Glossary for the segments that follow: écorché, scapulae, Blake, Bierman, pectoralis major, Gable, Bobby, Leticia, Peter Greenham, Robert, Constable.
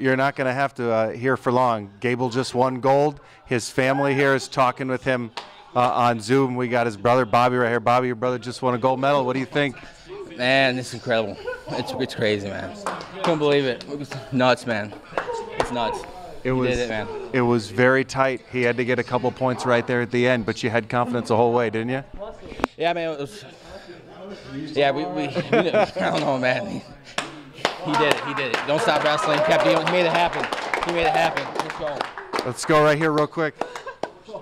You're not going to have to hear for long. Gable just won gold. His family here is talking with him on Zoom. We got his brother Bobby right here. Bobby, your brother just won a gold medal. What do you think? Man, it's incredible. It's crazy, man. Can't believe it. It was nuts, man. It's nuts. He did it, man. It was very tight. He had to get a couple points right there at the end, but you had confidence the whole way, didn't you? Yeah, man. It was, yeah, we I don't know, man. He did it. He did it. Don't stop wrestling. He made it happen. He made it happen. Let's go. Let's go right here real quick.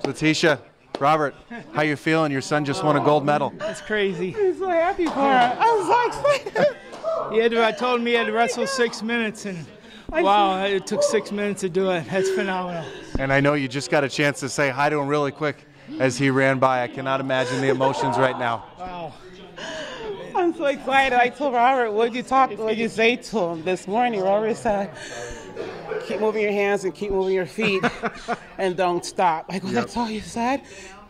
Leticia, Robert, how you feeling? Your son just won a gold medal. That's crazy. I'm so happy for her. I was so excited. I told him he had to wrestle 6 minutes, and wow, it took 6 minutes to do it. That's phenomenal. And I know you just got a chance to say hi to him really quick as he ran by. I cannot imagine the emotions right now. Wow. I'm so excited. I told Robert, what did you say to him this morning? Robert said, keep moving your hands and keep moving your feet and don't stop. I go, that's all you said?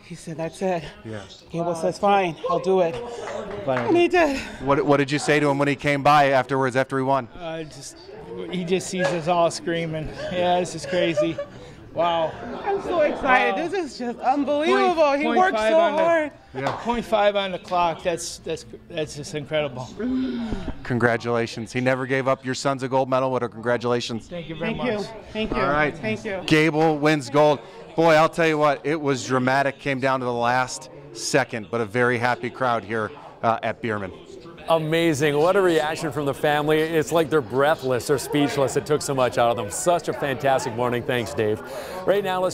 He said, that's it. Yeah. Gable says, fine, I'll do it. And he did. What did you say to him when he came by afterwards, after he won? He just sees us all screaming. Yeah, this is crazy. Wow. I'm so excited. Wow. This is just unbelievable. He worked so hard. Yeah. 0.5 on the clock. That's just incredible. Congratulations. He never gave up. Your son's a gold medal. What a congratulations. Thank you very much. Thank you. All right. Thank you. Gable wins gold. Boy, I'll tell you what, it was dramatic. Came down to the last second, but a very happy crowd here at Bierman. Amazing. What a reaction from the family. It's like they're breathless or speechless. It took so much out of them. Such a fantastic morning. Thanks, Dave. Right now, let's